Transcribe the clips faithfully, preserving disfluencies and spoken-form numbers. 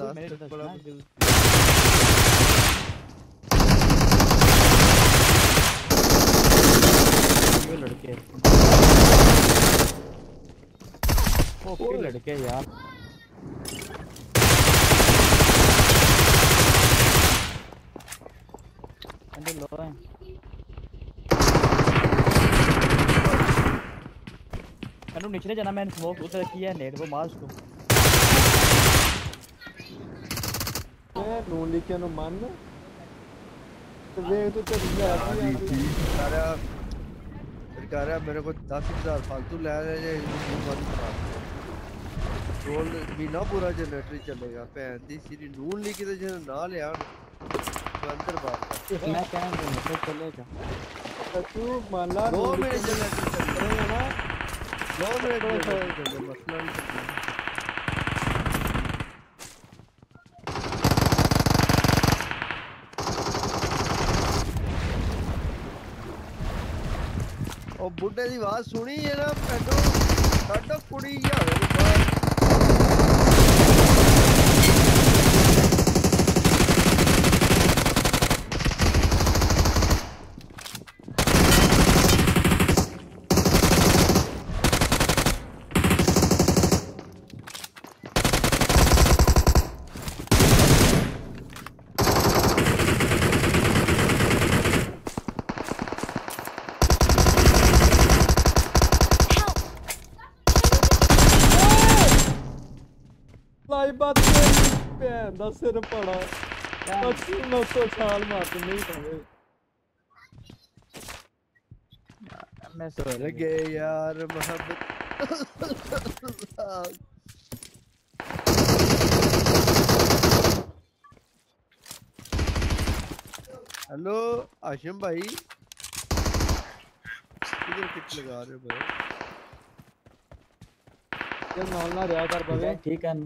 लड़के ओके लड़के यार लो है अनु नीचे जाना मैंने स्मोक उधर किया है नेट वो मार उसको नोली के अनुमान में तो वे तो चल रहा है सारा सरकारा मेरे को दस हज़ार फालतू ले रहे हैं रोल भी ना पूरा जनरेटर चलेगा भैन दी सीरी नून ली के तो ना ले यार अंदर बात मैं कह रहा हूं तो चलेगा तो तू मान ला दो मिनट जनरेटर चल रहा है ना दो मिनट चल मसला बुड्ढे की आवाज सुनी है ना पेडो साडो कुड़ी या बात भैन का सिर पड़ा नौ सौ छाल मारते नहीं पावे मैं सो गए यार मोहब्बत हेलो आशिम भाई इधर किट लगा रहे भाई यार मामला रहा कर पावे ठीक है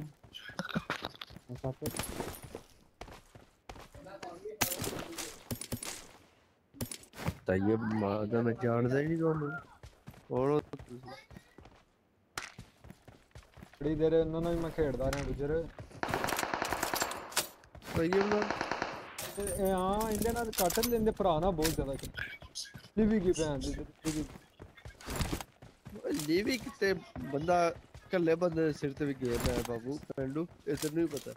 तायब मादा मैं जानता ही नहीं दोनों और बड़ी देर इन्होंने मैं खेलता रहा गुजर तायब ना हाँ इनके ना काटन लेने पुराना बहुत ज़्यादा लिवी की पहन लिवी लिवी कितने बंदा कल्ले बंदे सिर ते भी गेम है बाबू पेंडू इसे नहीं पता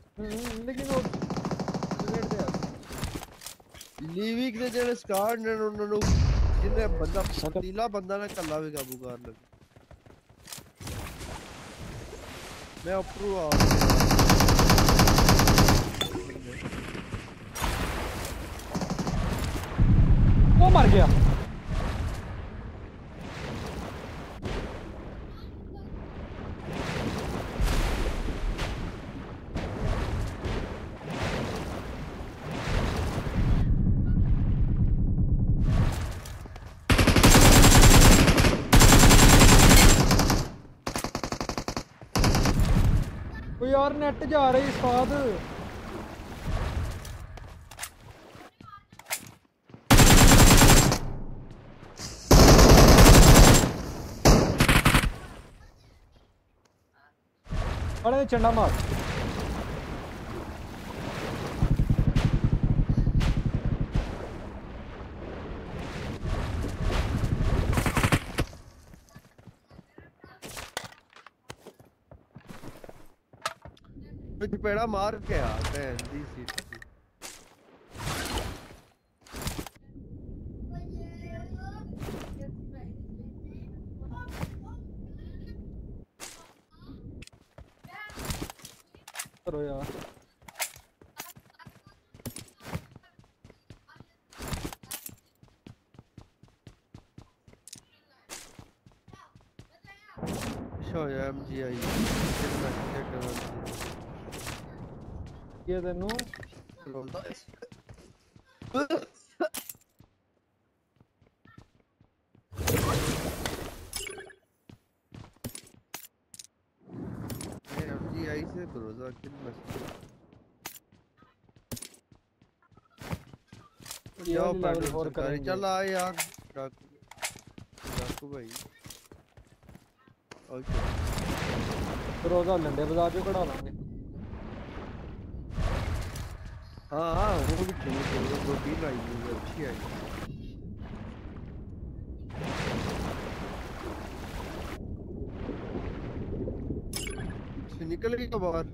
लेकिन वो रेड दे लीविक दे जेड़े स्कार ने उन्होंने जिने बंदा पतीला बंदा ने कल्ला भी काबू कर लग मैं ऊपर आ वो मर गया यार नेट जा रही साथ अरे चंडा मार पेड़ा मार के आते हैं दी सीट करो यार शो एम जी आई ये देनु जी आई से रोजा किन मस्त यो पैडल और कर चल आ यार डाकू भाई ओके रोजा लंडे बाजार पे कड़ा लांगे हाँ हाँ वो भी खेलने के लिए दो तीन आई है, अच्छी आई। निकल गई तो बाहर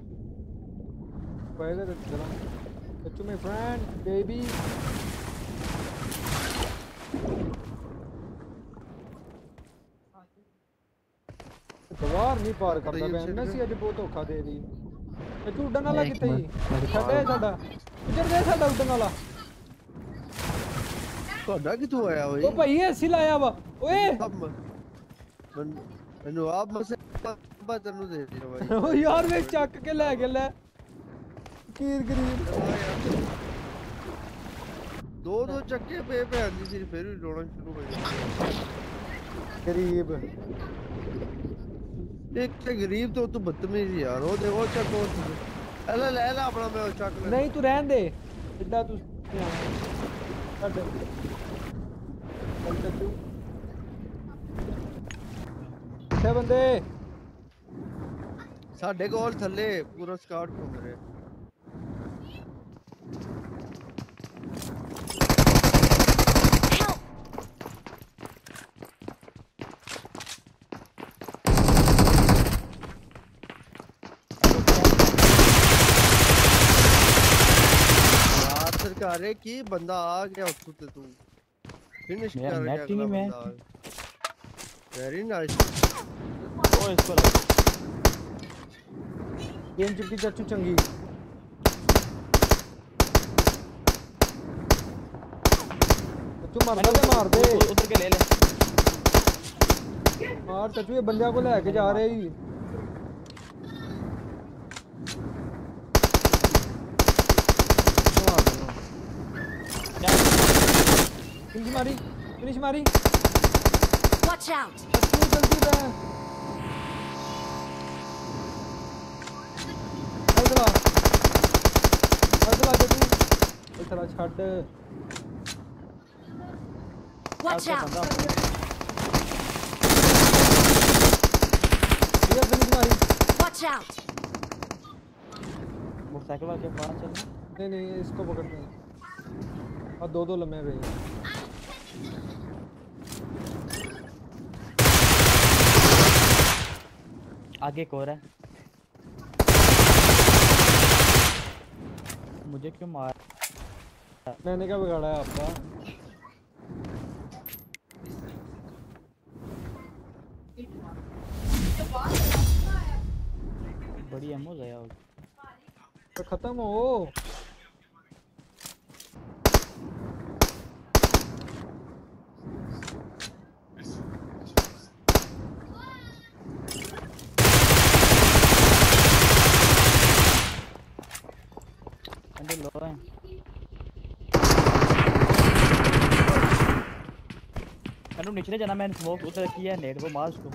पहले तो चला कच्चू में फ्रेंड बेबी बाहर नहीं पार करता बहन सी अज बहुत धोखा दे रही कच्चू उड़न वाला किथे ही साडा साडा इधर दे साडा उड़न वाला ਤੁਹਾਡਾ ਕਿਥੋਂ ਆਇਆ ਓਏ ਉਹ ਭਾਈ ਐਸੀ ਲਾਇਆ ਵਾ ਓਏ ਮੈਨੂੰ ਆਪ ਮਸੇ बदर नु दे दे भाई ओ यार वे चक के ले गया ले फकीर गरीब दो दो चक्के पे पे आंदी सी फिर भी रोना शुरू हो गया गरीब देख के गरीब तो तू बदतमीज यार ओ देखो चको ले ले ले अपना मैं चक ले नहीं तू रहन दे इदा तू हट हट तू छह बंदे साडे कोल थल्ले पूरा स्क्वाड घूम रहे यार सरकार है कि बंदा आ गया उसको तो तू फिनिश कर गया नेट में वेरी नाइस ओ इसको गेम चुकी चाचू चंगी चाचू मार दे मार दे उधर के ले ले मार चाचू ये बंदा को लेके जा रहे ही फिनिश मारी फिनिश मारी वॉच आउट चाचू जल्दी रह छड़ वॉच आउट ये बंदी मारी वॉच आउट मोटरसाइकिल वाले पास चल नहीं नहीं इसको पकड़ते हैं और दो दो लम्हे पे आगे एक और है मुझे क्यों मार मैंने क्या बिगाड़ा है आपका बड़ी एमो जाया हो तो खत्म हो लो है मैंने नीचे जाना मैंने स्मोक उधर किया है नेट वो मार उसको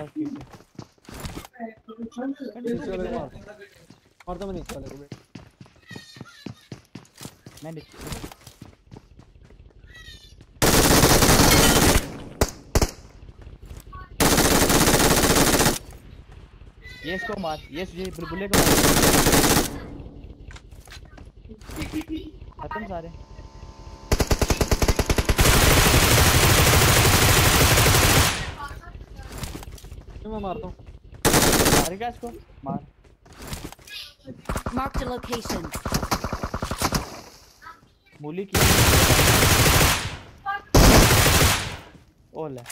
बस ठीक और तो मैं नीचे वाले को मैं नीचे ये इसको मार ये ये बुलबुले को मार खत्म सारे मैं मारता हूँ मारेगा इसको मार मार्क द लोकेशन मूली की ओला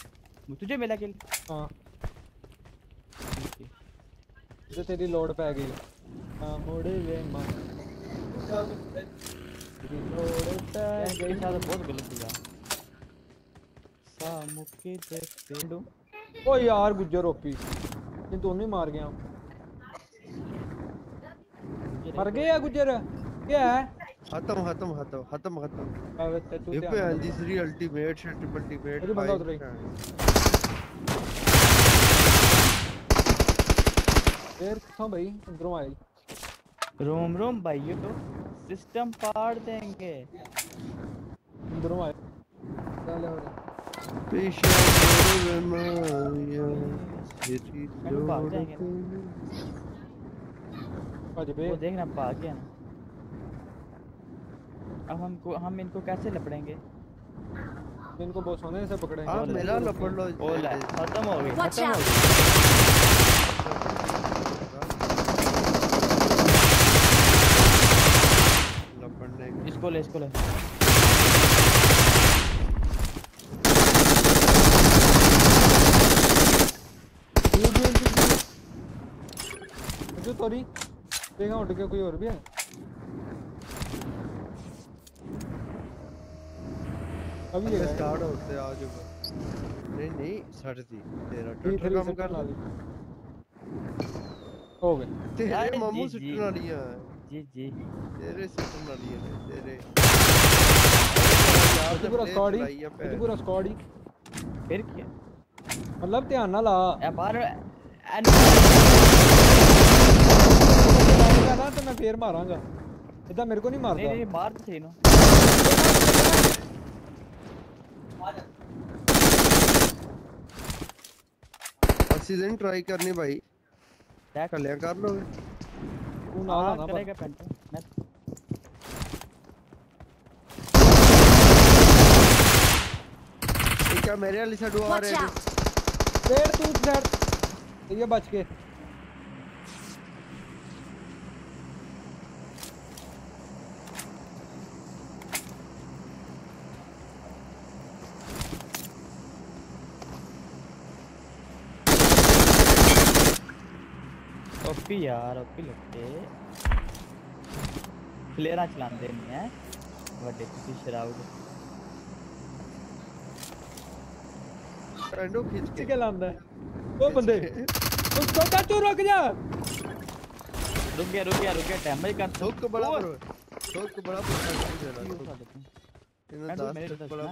तुझे मिला किल हाँ तो तेरी लोड पे आ गई हाँ मोड़े वे मार यार मेरी शायद बहुत गलत हुआ सामू के देखते ओ यार गुज्जर ओपी ये दोनों मार गया मर गए या गुज्जर क्या है खत्म खत्म खत्म खत्म खत्म ये पे तीसरी अल्टीमेट से ट्रिपल टीमेट अरे बंदा उधर ही यार कहां भाई अंदरों आए रोम रोम भाई ये तो सिस्टम पार देंगे अंदरों आए चलो पीछे मारिया सिटी जोड़ वो देखना भाग गया ना। अब हमको हम इनको कैसे लपड़ेंगे? इनको बहुत सोने से पकड़ेंगे। आप मिला लपड़ लो। खत्म हो गई, खत्म हो गई। लपड़ने इसको ले, इसको ले। सॉरी देखा उठ के कोई और भी है। अभी ये स्टार्ट होते हैं आज ऊपर। नहीं नहीं साढ़े तीन तेरा टोटल काम कर ला दी। हो गए तेरे मामू सुटना लिया जी जी तेरे सुटना लिया तेरे यार। तो पूरा स्क्वाड ही तो पूरा स्क्वाड ही फिर क्या मतलब ध्यान ना ला यार बाहर ना। तो मैं फेर मारूंगा इदा मेरे को नहीं मारता। नहीं नहीं मार थे ना ऑक्सीजन ट्राई करनी भाई क्या कर ले कर लोगे तू ना ना करेगा पेंट मैं ठीक है। मेरे वाली साइड आ रहे हैं देर तू इधर ये बच के ओपी यार ओपी लगते फ्लेयर चलाते नहीं है बड़े किसी शराब फ्रेंडो खींच के क्या लांदा है वो बंदे उस छोटा तू रुक जा रुक गया रुक गया रुक गया टाइम कर ठोक को बड़ा करो ठोक को बड़ा करो इन्हें दस तक बड़ा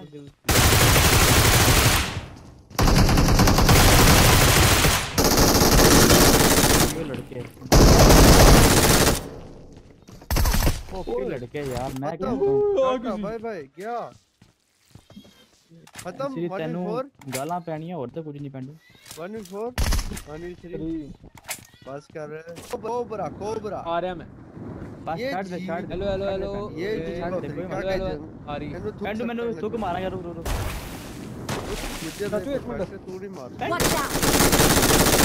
लड़के ओके लड़के यार मैं क्या भाई भाई भाई क्या खत्म वन फोर गाला पैनिया और तो कुछ नहीं पैंडू वन फोर वन थ्री बस कर रहे हैं। कोबरा कोबरा आ रहा मैं बस काट दे काट हेलो हेलो हेलो ये आ रही पैंडू मैंने थूक मारा यार रुक रुक मुझे तो तू ही मार watch out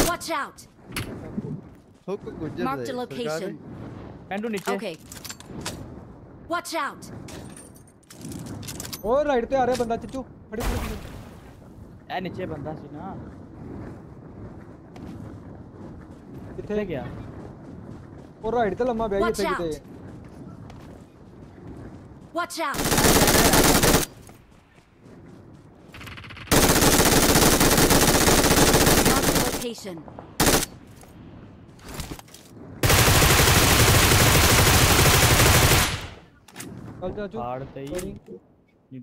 watch out Mark the location. Pandu niche. Okay. Watch out. Oh right पे आ रहा है बंदा चिच्चू। फटी फटी। ए नीचे बंदा सी ना। किथे गया? और राइट पे लम्मा बैठ गया किथे। Watch out. Mark the location. चल जा जो फाड़ते ही नहीं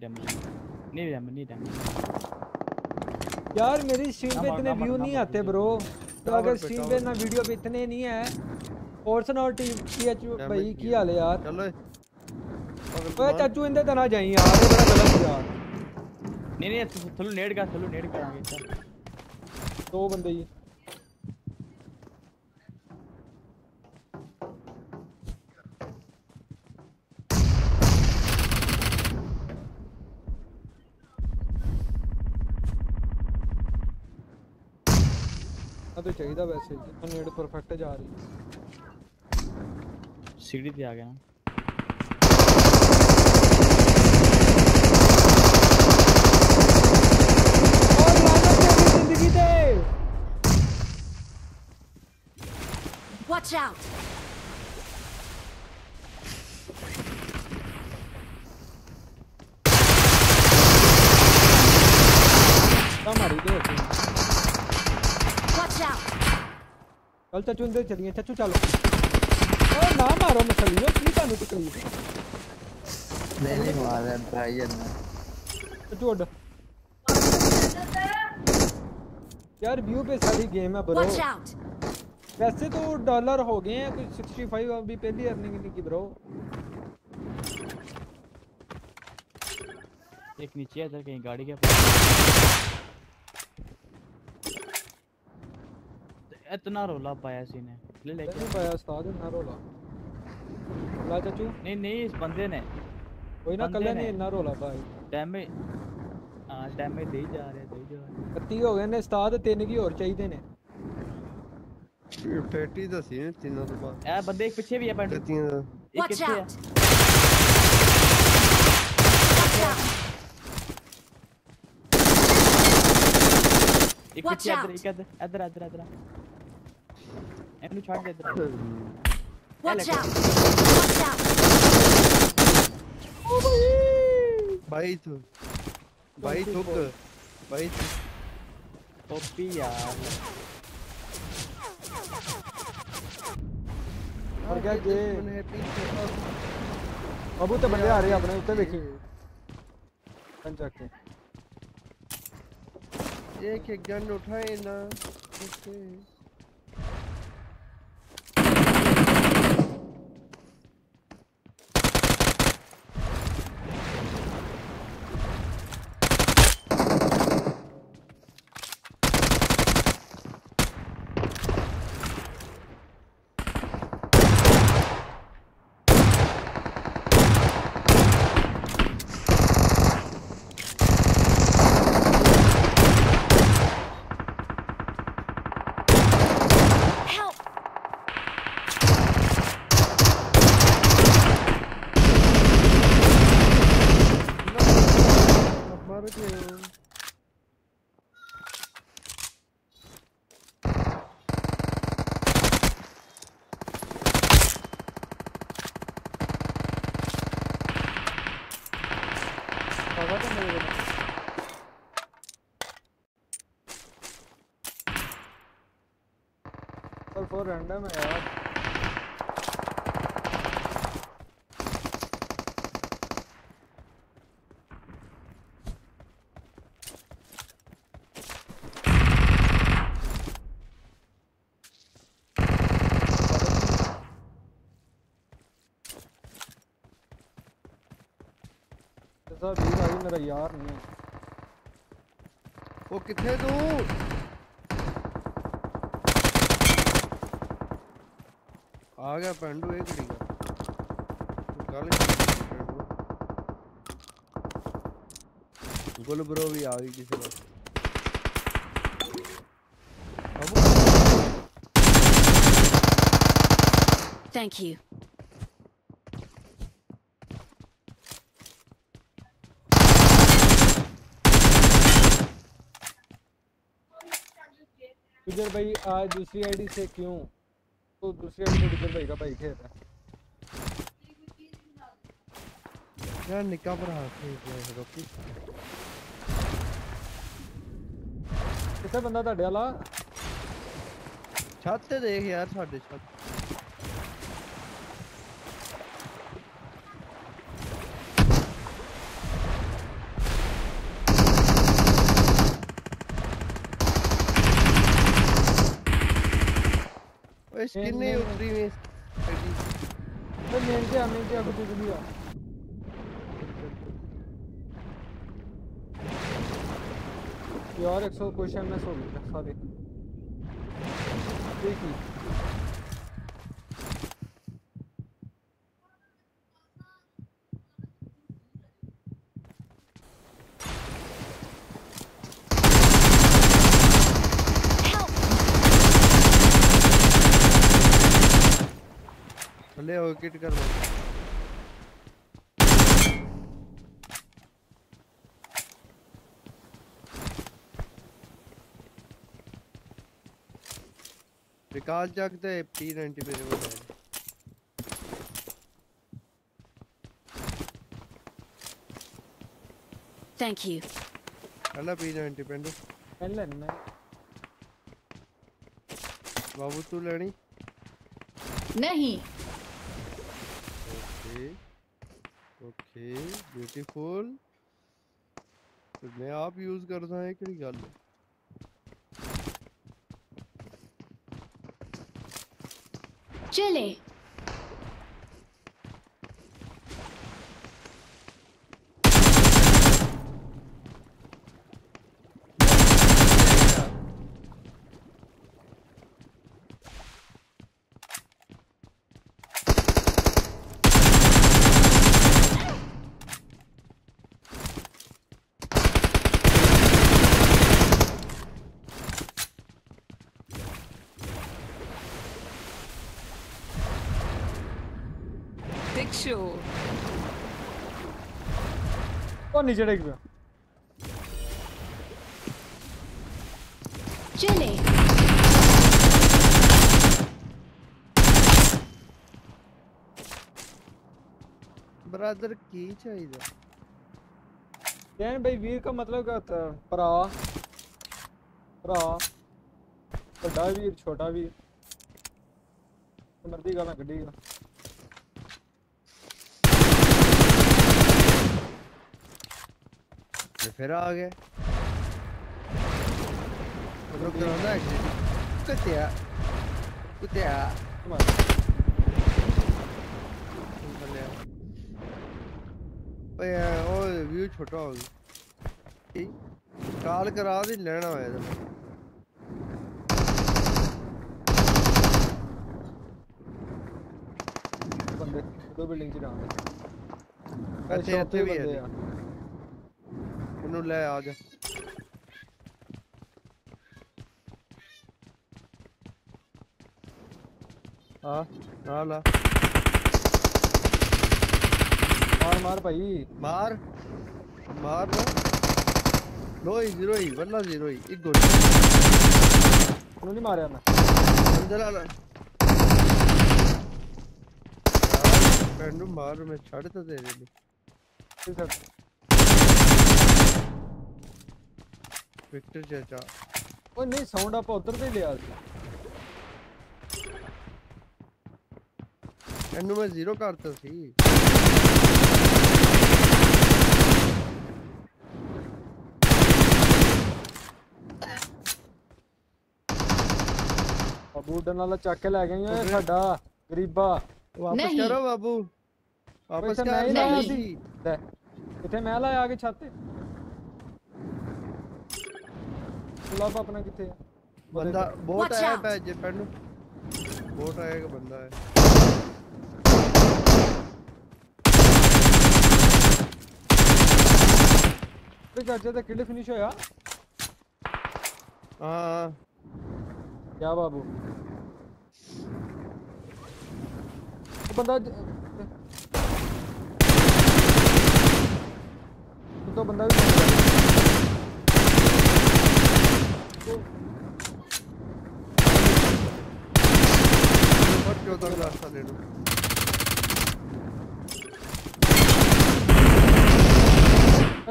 डैमेज नहीं डैमेज नहीं डैमेज यार मेरी स्ट्रीम पे इतने व्यू नहीं आते ब्रो। तो अगर स्ट्रीम पे ना वीडियो पे इतने नहीं है फोर्सन और टीम पीएच भाई की हाल है यार। चलो ओए चाचू इंदे तना जाई यार ये बड़ा गलत यार। नहीं नहीं चलो नेट का चलो नेट करांगे दो बंदे ये तो चाहिए वैसे नेट परफेक्ट जा रही सीढ़ी पे आ गया और लाना जिंदगी दे। वॉच आउट चल चाचू अंदर चलिए चाचू चलो और ना मारो मसलियो की तानु तकलीफ नहीं नहीं मार रहा भाई है ना चाचू उड़ यार व्यू पे सारी गेम है ब्रो। वैसे तो डॉलर हो गए हैं कुछ पैंसठ अभी पहली अर्निंग नहीं की ब्रो। एक नीचे इधर कहीं गाड़ी के इतना रोला पाया सीने ले लेके पाया उस्ताद इतना रोला ला चाचू नहीं नहीं इस बंदे ने कोई ना कल ने इतना रोला भाई डैमेज हां डैमेज दे जा रहे दे जा रहे तीन हो गए ने उस्ताद तीन की और चाहिए ने पैंतीस दस है तीन तो बाद ए बंदे एक पीछे भी है पैंतीस एक पीछे है एक पीछे इधर इधर इधर इधर एनु छोड़ दे इधर वॉच आउट वॉच आउट भाई तो भाई तो भाई टोपी यार और क्या जे अबू तो बंदे आ रहे अपने ऊपर देखिए कन जाके एक एक गन उठाए ना ओके रैंडम है यार ऐसा भी भाई मेरा यार नहीं वो कितने दूर आ गया पंडू एक डी का काले गोल ब्रो भी आ गई किसी बात थैंक यू इधर भाई आज दूसरी आईडी से क्यों तो दूसरी आईडी से भाई का भाई खेल रहा है यार निकाल रहा है किसे बंदा था डेला छत से देख यार साढ़े छत स्किन नहीं उतरी में तो मेन के हमें क्या कुछ भी आ यार एक सौ क्वेश्चन में सो गया सॉरी देखी ले विकेट कर निकाल जाते हैं पी नाइंटी पे वो थैंक यू अल्ला पी नाइंटी पेंडू अल्ला ना बाबू तू लेनी नहीं ओके ब्यूटीफुल तो मैं आप यूज करता है कि गल चले big show. और नीचे डेक पे चले ब्रदर की चाहिए यार भाई। वीर का मतलब क्या होता है? भरा भरा बड़ा वीर छोटा वीर मर्दी गाना गड्डी का। फिर आ गए रुक तो ना कुत्तिया कुत्तिया ओए ओ व्यू छोटा हो गया काल करा दे लेना है बंदे दो बिल्डिंग से जाना अच्छे अच्छे भी है ले आ जा। आ, आ ला। मार मार भाई मार मार लो ही जीरो ही वरना जीरो ही एक गोली नहीं मारे ना जला ला मार मैं छड़ तो दे रही विक्टर चाचा। ओ नहीं साउंड आप उधर से ले आ एंड में जीरो करता सी बाबू डनाला चक्के ले गए हैं साडा गरीबा वापस करो बाबू वापस नहीं लाया सी इथे मैं लाया आगे छाते लव अपना किथे बंदा बोट आया पे जे पेनु बोट आया का बंदा है तो चाचा दा किल फिनिश होया। हां क्या बाबू वो बंदा तो बंदा भी चौदह का रास्ता ले लो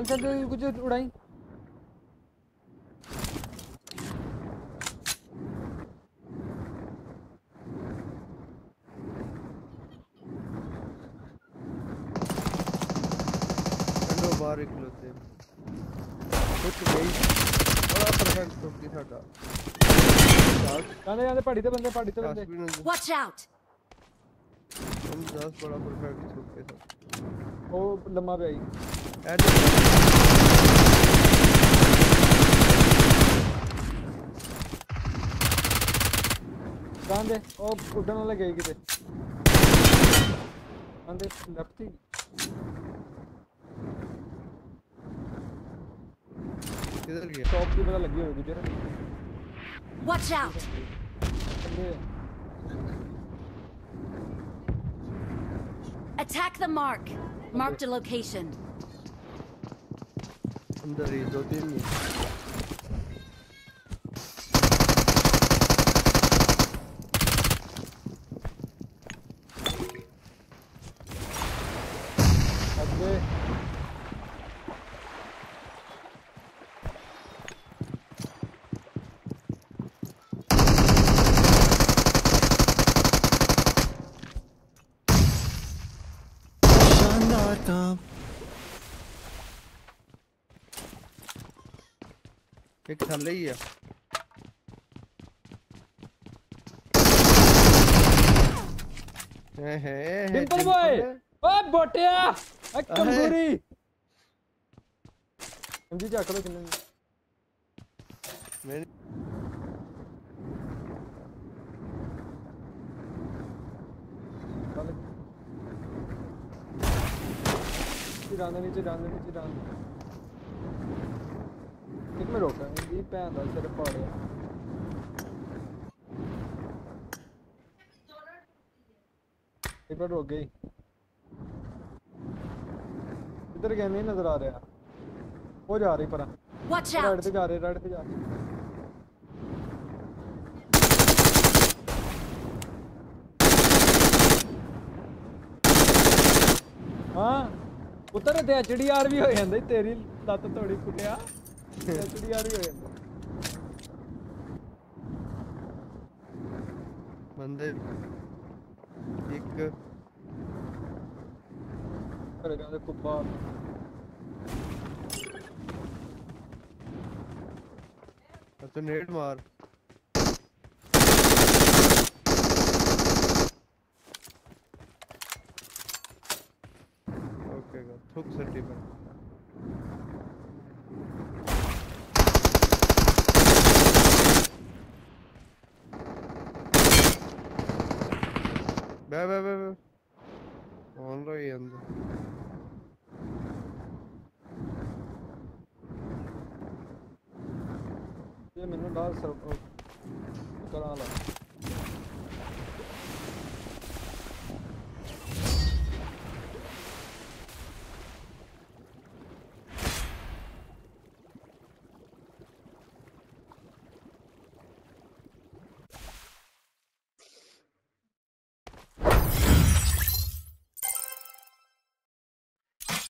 चल कुछ उड़ाई चलो बाहर निकलते कुछ नहीं गए इधर गया टॉप की पता लगी होगी इधर। Watch out attack the mark mark the location अंदर ही दो तीन ही एक थल्ले ही है हे हे डिंपल बॉय ओ बोटिया ए कमजोरी समझी जा करो किन्ने मेरे डांदा नीचे डांदा नीचे डांदा एक में रोका ये पैन था सिर्फ पड़े एक बार रोक गई इधर गए नहीं नजर आ रहा। वो जा रही पर राइट पे जा रही राइट पे जा रही हाँ उतर दे एच डी आर भी हो जाता तेरी लत्त थोड़ी कुटिया एच डी आर भी हो जाता बंदे एक अरे गांडे कुप्पा अच्छा नेट मार थूक सटी पर बे बे बे ऑन रही अंदर ये मैंने डाल सब करा ला